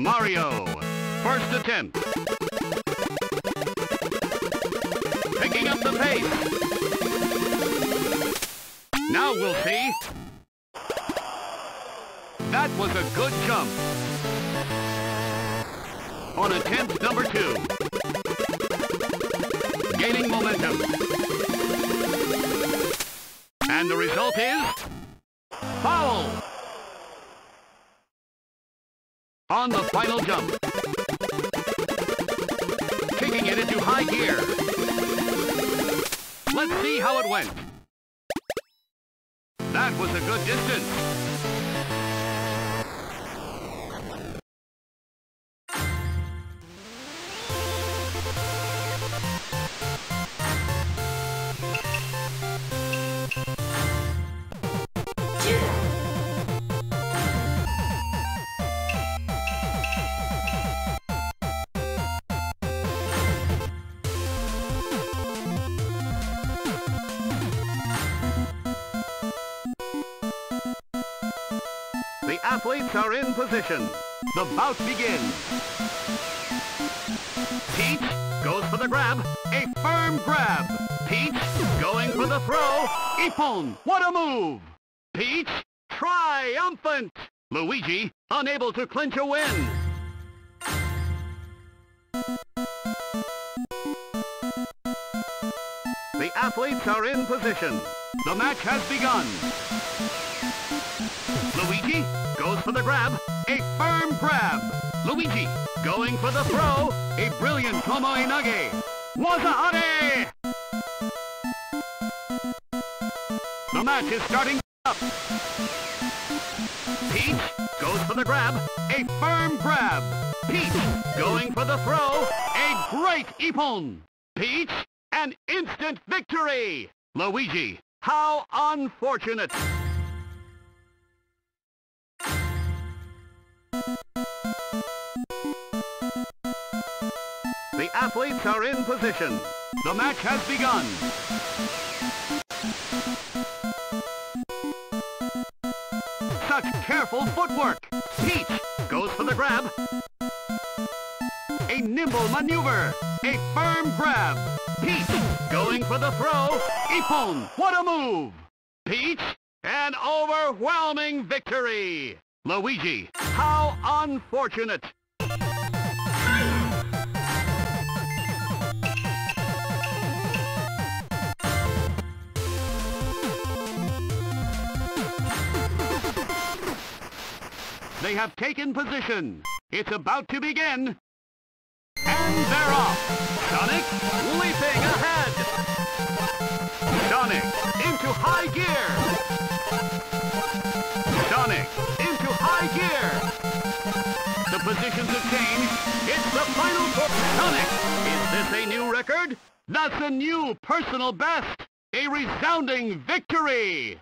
Mario, first attempt. Picking up the pace. Now we'll see. That was a good jump. On attempt number 2. Gaining momentum. And the result is... foul! On the final jump. Kicking it into high gear. Let's see how it went. That was a good distance. Athletes are in position. The bout begins. Peach goes for the grab. A firm grab. Peach going for the throw. Ippon, what a move! Peach, triumphant! Luigi, unable to clinch a win. The athletes are in position. The match has begun. Luigi goes for the grab, a firm grab. Luigi going for the throw, a brilliant tomoe nage. Waza-ari! The match is starting up. Peach goes for the grab, a firm grab. Peach going for the throw, a great ippon. Peach, an instant victory. Luigi, how unfortunate. The athletes are in position. The match has begun. Such careful footwork. Peach goes for the grab. A nimble maneuver. A firm grab. Peach going for the throw. Ippon, what a move! Peach, an overwhelming victory! Luigi, how unfortunate! They have taken position. It's about to begin. And they're off! Sonic leaping ahead! Sonic into high gear! Sonic into high gear! The positions have changed. It's the final for Sonic! Is this a new record? That's a new personal best! A resounding victory!